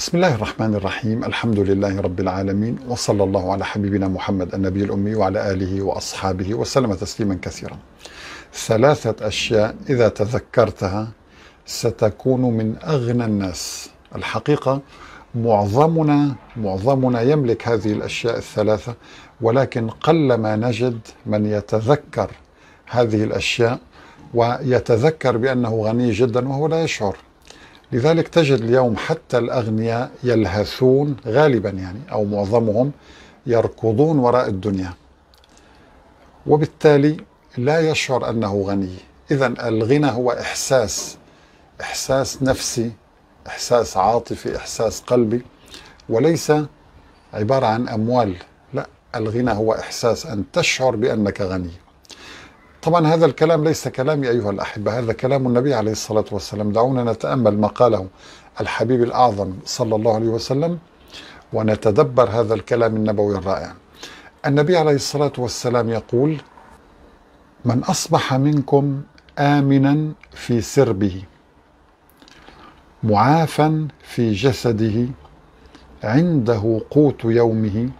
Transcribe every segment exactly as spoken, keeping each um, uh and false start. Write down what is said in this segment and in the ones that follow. بسم الله الرحمن الرحيم. الحمد لله رب العالمين، وصلى الله على حبيبنا محمد النبي الأمي وعلى آله وأصحابه وسلم تسليما كثيرا. ثلاثة أشياء إذا تذكرتها ستكون من أغنى الناس. الحقيقة معظمنا معظمنا يملك هذه الأشياء الثلاثة، ولكن قلما نجد من يتذكر هذه الأشياء ويتذكر بأنه غني جدا وهو لا يشعر. لذلك تجد اليوم حتى الأغنياء يلهثون غالبا، يعني أو معظمهم يركضون وراء الدنيا، وبالتالي لا يشعر أنه غني. إذن الغنى هو إحساس إحساس نفسي، إحساس عاطفي، إحساس قلبي، وليس عبارة عن أموال. لا، الغنى هو إحساس أن تشعر بأنك غني. طبعا هذا الكلام ليس كلامي أيها الأحبة، هذا كلام النبي عليه الصلاة والسلام. دعونا نتأمل ما قاله الحبيب الأعظم صلى الله عليه وسلم ونتدبر هذا الكلام النبوي الرائع. النبي عليه الصلاة والسلام يقول: من أصبح منكم آمنا في سربه، معافا في جسده، عنده قوت يومه،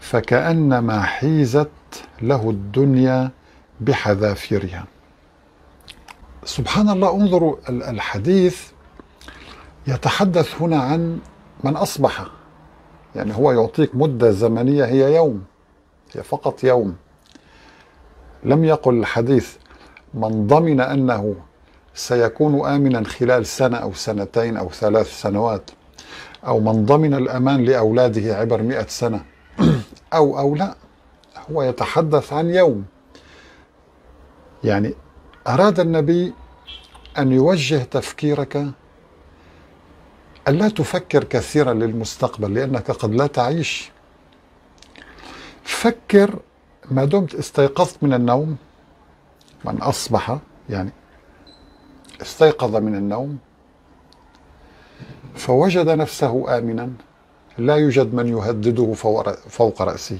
فكأنما حيزت له الدنيا بحذافيرها. سبحان الله، انظروا الحديث يتحدث هنا عن من أصبح، يعني هو يعطيك مدة زمنية هي يوم، هي فقط يوم. لم يقل الحديث من ضمن أنه سيكون آمنا خلال سنة أو سنتين أو ثلاث سنوات، أو من ضمن الأمان لأولاده عبر مئة سنة أو أو لا، هو يتحدث عن يوم. يعني أراد النبي أن يوجه تفكيرك ألا تفكر كثيرا للمستقبل لأنك قد لا تعيش. فكر ما دمت استيقظت من النوم. من أصبح يعني استيقظ من النوم فوجد نفسه آمنا، لا يوجد من يهدده فوق رأسه،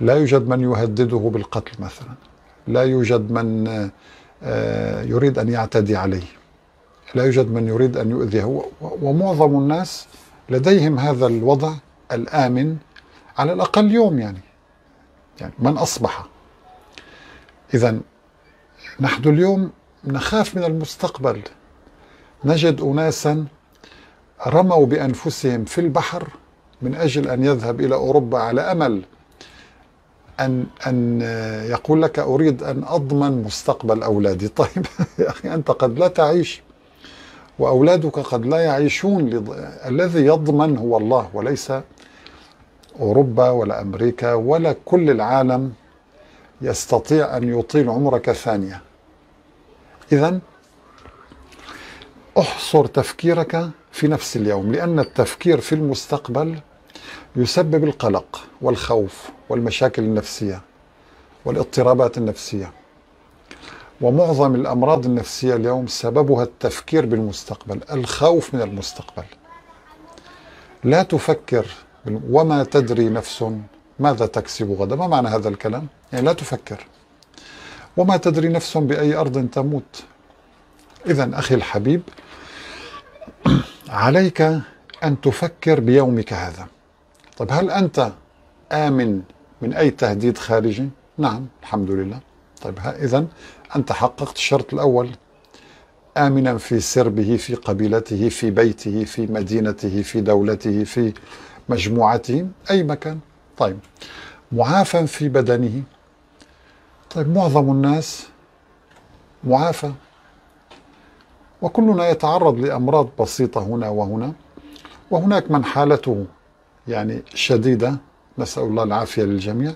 لا يوجد من يهدده بالقتل مثلا، لا يوجد من يريد أن يعتدي عليه، لا يوجد من يريد أن يؤذيه. ومعظم الناس لديهم هذا الوضع الآمن على الأقل يوم، يعني يعني من أصبح. إذن نحن اليوم نخاف من المستقبل. نجد أناسا رموا بأنفسهم في البحر من أجل أن يذهب إلى أوروبا على أمل أن أن يقول لك أريد أن أضمن مستقبل أولادي. طيب يا أخي، أنت قد لا تعيش وأولادك قد لا يعيشون. لض... الذي يضمن هو الله، وليس أوروبا ولا أمريكا ولا كل العالم يستطيع أن يطيل عمرك ثانية. إذن احصر تفكيرك في نفس اليوم، لأن التفكير في المستقبل يسبب القلق والخوف والمشاكل النفسية والاضطرابات النفسية. ومعظم الأمراض النفسية اليوم سببها التفكير بالمستقبل، الخوف من المستقبل. لا تفكر، وما تدري نفس ماذا تكسب غدا. ما معنى هذا الكلام؟ يعني لا تفكر، وما تدري نفس بأي أرض تموت. إذن أخي الحبيب، عليك أن تفكر بيومك هذا. طب هل أنت آمن من أي تهديد خارجي؟ نعم، الحمد لله. طيب إذن أنت حققت الشرط الأول، آمنا في سربه، في قبيلته، في بيته، في مدينته، في دولته، في مجموعته، أي مكان. طيب معافى في بدنه. طيب معظم الناس معافى، وكلنا يتعرض لأمراض بسيطة هنا وهنا، وهناك من حالته يعني شديدة، نسأل الله العافية للجميع.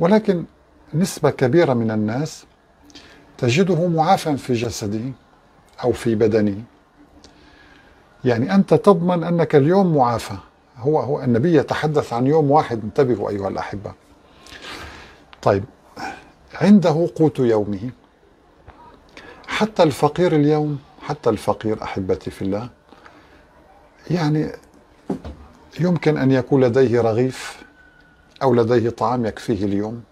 ولكن نسبة كبيرة من الناس تجده معافى في جسده أو في بدنه. يعني أنت تضمن أنك اليوم معافى. هو هو النبي يتحدث عن يوم واحد، انتبهوا أيها الأحبة. طيب عنده قوت يومه. حتى الفقير اليوم، حتى الفقير أحبتي في الله، يعني يمكن أن يكون لديه رغيف أو لديه طعام يكفيه اليوم.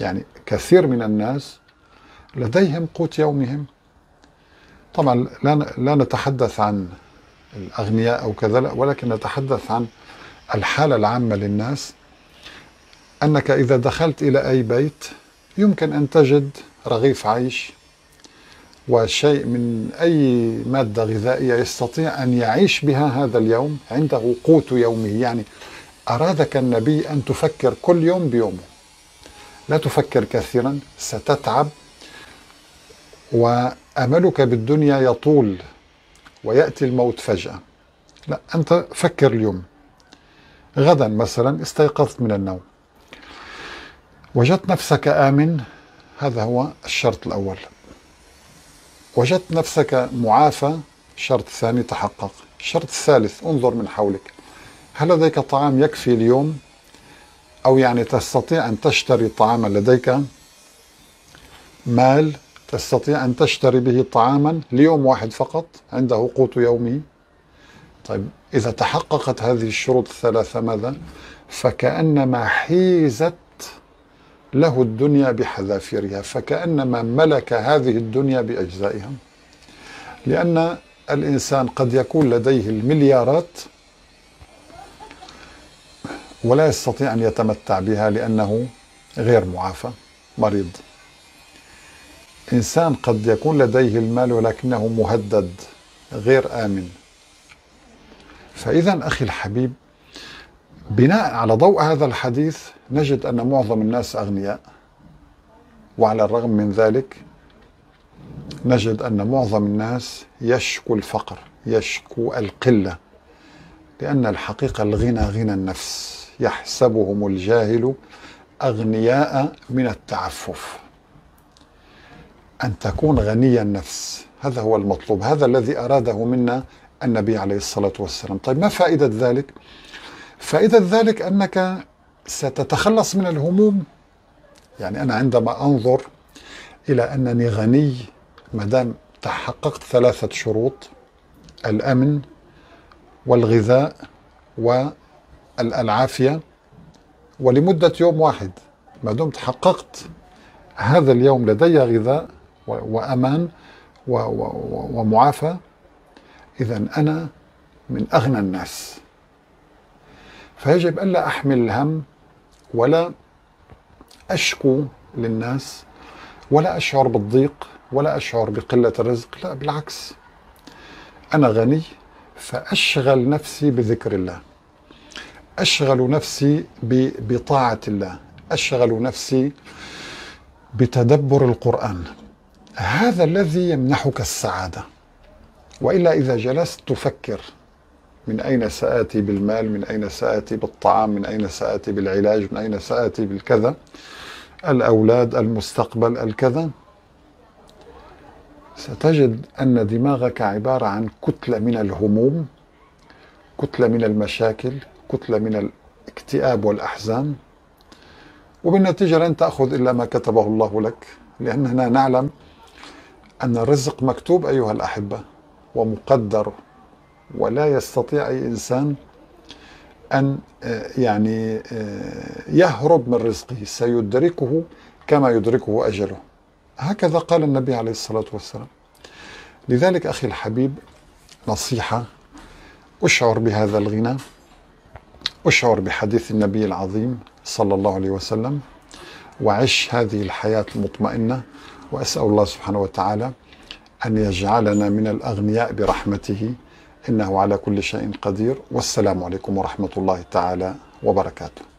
يعني كثير من الناس لديهم قوت يومهم. طبعا لا نتحدث عن الأغنياء أو كذا، ولكن نتحدث عن الحالة العامة للناس، أنك إذا دخلت إلى أي بيت يمكن أن تجد رغيف عيش وشيء من أي مادة غذائية يستطيع أن يعيش بها هذا اليوم، عنده قوت يومه. يعني أرادك النبي أن تفكر كل يوم بيومه، لا تفكر كثيرا ستتعب، وأملك بالدنيا يطول ويأتي الموت فجأة. لا، أنت فكر اليوم. غدا مثلا استيقظت من النوم وجدت نفسك آمن، هذا هو الشرط الأول. وجدت نفسك معافى، الشرط الثاني تحقق. الشرط الثالث انظر من حولك، هل لديك طعام يكفي اليوم؟ أو يعني تستطيع أن تشتري طعاما، لديك مال تستطيع أن تشتري به طعاما ليوم واحد فقط، عنده قوت يومه. طيب إذا تحققت هذه الشروط الثلاثة ماذا؟ فكأنما حيزت له الدنيا بحذافيرها، فكأنما ملك هذه الدنيا بأجزائها. لأن الإنسان قد يكون لديه المليارات ولا يستطيع أن يتمتع بها لأنه غير معافى، مريض. إنسان قد يكون لديه المال ولكنه مهدد، غير آمن. فإذا أخي الحبيب، بناء على ضوء هذا الحديث نجد أن معظم الناس أغنياء، وعلى الرغم من ذلك نجد أن معظم الناس يشكو الفقر، يشكو القلة، لأن الحقيقة الغنى غنى النفس. يحسبهم الجاهل أغنياء من التعفف. أن تكون غني النفس، هذا هو المطلوب، هذا الذي أراده منا النبي عليه الصلاة والسلام. طيب ما فائدة ذلك؟ فائدة ذلك أنك ستتخلص من الهموم. يعني أنا عندما أنظر إلى أنني غني، مادام تحققت ثلاثة شروط، الأمن والغذاء والعافية، ولمدة يوم واحد، ما دمت حققت هذا اليوم لدي غذاء وأمان ومعافى، إذن أنا من أغنى الناس. فيجب ألا أحمل الهم ولا أشكو للناس ولا أشعر بالضيق ولا أشعر بقلة الرزق، لا بالعكس، أنا غني فأشغل نفسي بذكر الله، أشغل نفسي بطاعة الله، أشغل نفسي بتدبر القرآن. هذا الذي يمنحك السعادة. وإلا إذا جلست تفكر من أين سآتي بالمال، من أين سآتي بالطعام، من أين سآتي بالعلاج، من أين سآتي بالكذا، الأولاد، المستقبل، الكذا، ستجد أن دماغك عبارة عن كتلة من الهموم، كتلة من المشاكل، كتلة من الاكتئاب والأحزان، وبالنتيجة لن تأخذ إلا ما كتبه الله لك. لأننا نعلم أن الرزق مكتوب أيها الأحبة ومقدر، ولا يستطيع أي إنسان أن يعني يهرب من رزقه، سيدركه كما يدركه أجله. هكذا قال النبي عليه الصلاة والسلام. لذلك أخي الحبيب، نصيحة، أشعر بهذا الغنى، أشعر بحديث النبي العظيم صلى الله عليه وسلم، وعش هذه الحياة المطمئنة. وأسأل الله سبحانه وتعالى أن يجعلنا من الأغنياء برحمته، إنه على كل شيء قدير. والسلام عليكم ورحمة الله تعالى وبركاته.